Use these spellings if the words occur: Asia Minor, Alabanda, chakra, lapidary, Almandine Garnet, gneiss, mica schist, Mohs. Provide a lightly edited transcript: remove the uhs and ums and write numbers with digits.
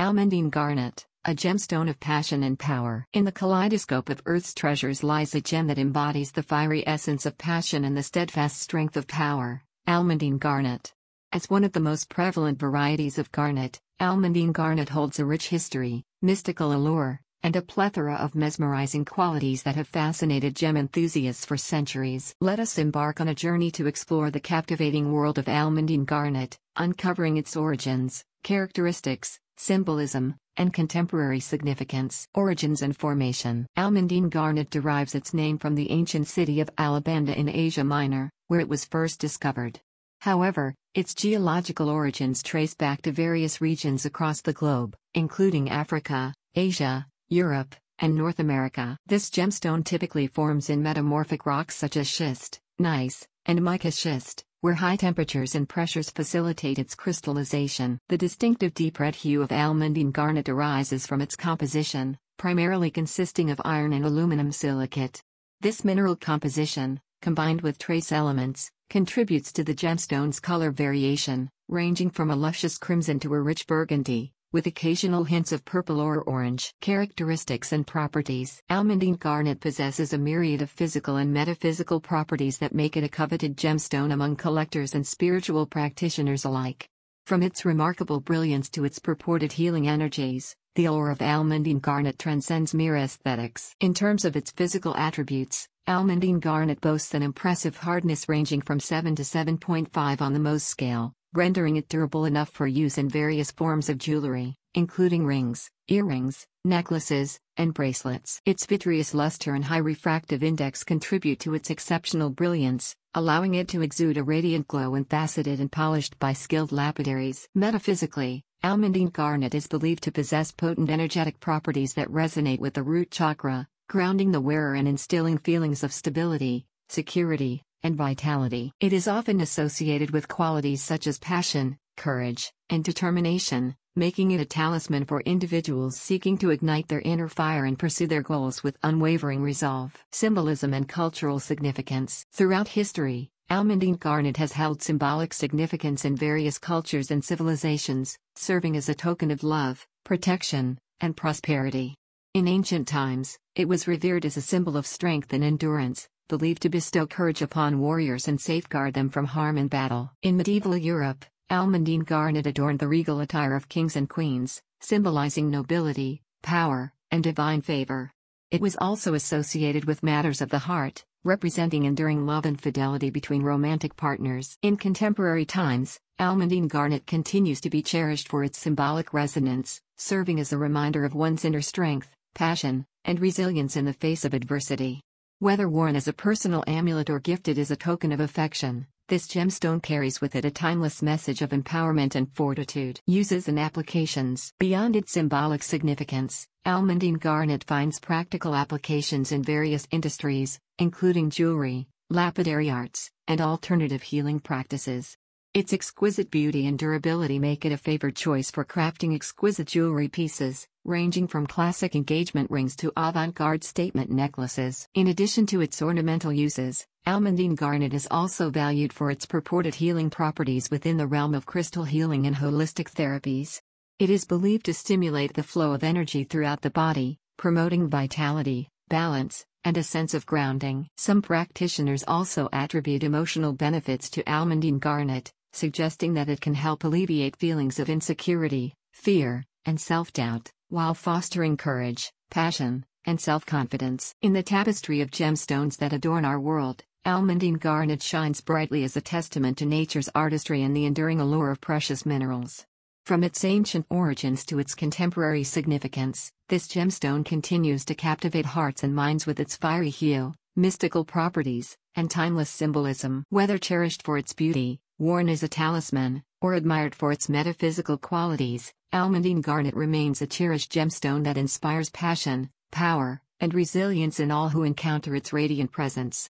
Almandine Garnet, a gemstone of passion and power. In the kaleidoscope of Earth's treasures lies a gem that embodies the fiery essence of passion and the steadfast strength of power, Almandine Garnet. As one of the most prevalent varieties of garnet, Almandine Garnet holds a rich history, mystical allure, and a plethora of mesmerizing qualities that have fascinated gem enthusiasts for centuries. Let us embark on a journey to explore the captivating world of Almandine Garnet, uncovering its origins, characteristics, symbolism, and contemporary significance. Origins and formation. Almandine Garnet derives its name from the ancient city of Alabanda in Asia Minor, where it was first discovered. However, its geological origins trace back to various regions across the globe, including Africa, Asia, Europe, and North America. This gemstone typically forms in metamorphic rocks such as schist, gneiss, and mica schist, where high temperatures and pressures facilitate its crystallization. The distinctive deep red hue of Almandine Garnet arises from its composition, primarily consisting of iron and aluminum silicate. This mineral composition, combined with trace elements, contributes to the gemstone's color variation, ranging from a luscious crimson to a rich burgundy, with occasional hints of purple or orange. Characteristics and properties. Almandine Garnet possesses a myriad of physical and metaphysical properties that make it a coveted gemstone among collectors and spiritual practitioners alike. From its remarkable brilliance to its purported healing energies, the allure of Almandine Garnet transcends mere aesthetics. In terms of its physical attributes, Almandine Garnet boasts an impressive hardness ranging from 7 to 7.5 on the Mohs scale, rendering it durable enough for use in various forms of jewelry, including rings, earrings, necklaces, and bracelets. Its vitreous luster and high refractive index contribute to its exceptional brilliance, allowing it to exude a radiant glow when faceted and polished by skilled lapidaries. Metaphysically, Almandine Garnet is believed to possess potent energetic properties that resonate with the root chakra, grounding the wearer and instilling feelings of stability, security, and vitality. It is often associated with qualities such as passion, courage, and determination, making it a talisman for individuals seeking to ignite their inner fire and pursue their goals with unwavering resolve. Symbolism and cultural significance. Throughout history, Almandine Garnet has held symbolic significance in various cultures and civilizations, serving as a token of love, protection, and prosperity. In ancient times, it was revered as a symbol of strength and endurance, believed to bestow courage upon warriors and safeguard them from harm in battle. In medieval Europe, Almandine Garnet adorned the regal attire of kings and queens, symbolizing nobility, power, and divine favor. It was also associated with matters of the heart, representing enduring love and fidelity between romantic partners. In contemporary times, Almandine Garnet continues to be cherished for its symbolic resonance, serving as a reminder of one's inner strength, passion, and resilience in the face of adversity. Whether worn as a personal amulet or gifted as a token of affection, this gemstone carries with it a timeless message of empowerment and fortitude. Uses and applications. Beyond its symbolic significance, Almandine Garnet finds practical applications in various industries, including jewelry, lapidary arts, and alternative healing practices. Its exquisite beauty and durability make it a favored choice for crafting exquisite jewelry pieces, ranging from classic engagement rings to avant-garde statement necklaces. In addition to its ornamental uses, Almandine Garnet is also valued for its purported healing properties within the realm of crystal healing and holistic therapies. It is believed to stimulate the flow of energy throughout the body, promoting vitality, balance, and a sense of grounding. Some practitioners also attribute emotional benefits to Almandine Garnet, suggesting that it can help alleviate feelings of insecurity, fear, and self-doubt, while fostering courage, passion, and self-confidence. In the tapestry of gemstones that adorn our world, Almandine Garnet shines brightly as a testament to nature's artistry and the enduring allure of precious minerals. From its ancient origins to its contemporary significance, this gemstone continues to captivate hearts and minds with its fiery hue, mystical properties, and timeless symbolism. Whether cherished for its beauty, worn as a talisman, or admired for its metaphysical qualities, Almandine Garnet remains a cherished gemstone that inspires passion, power, and resilience in all who encounter its radiant presence.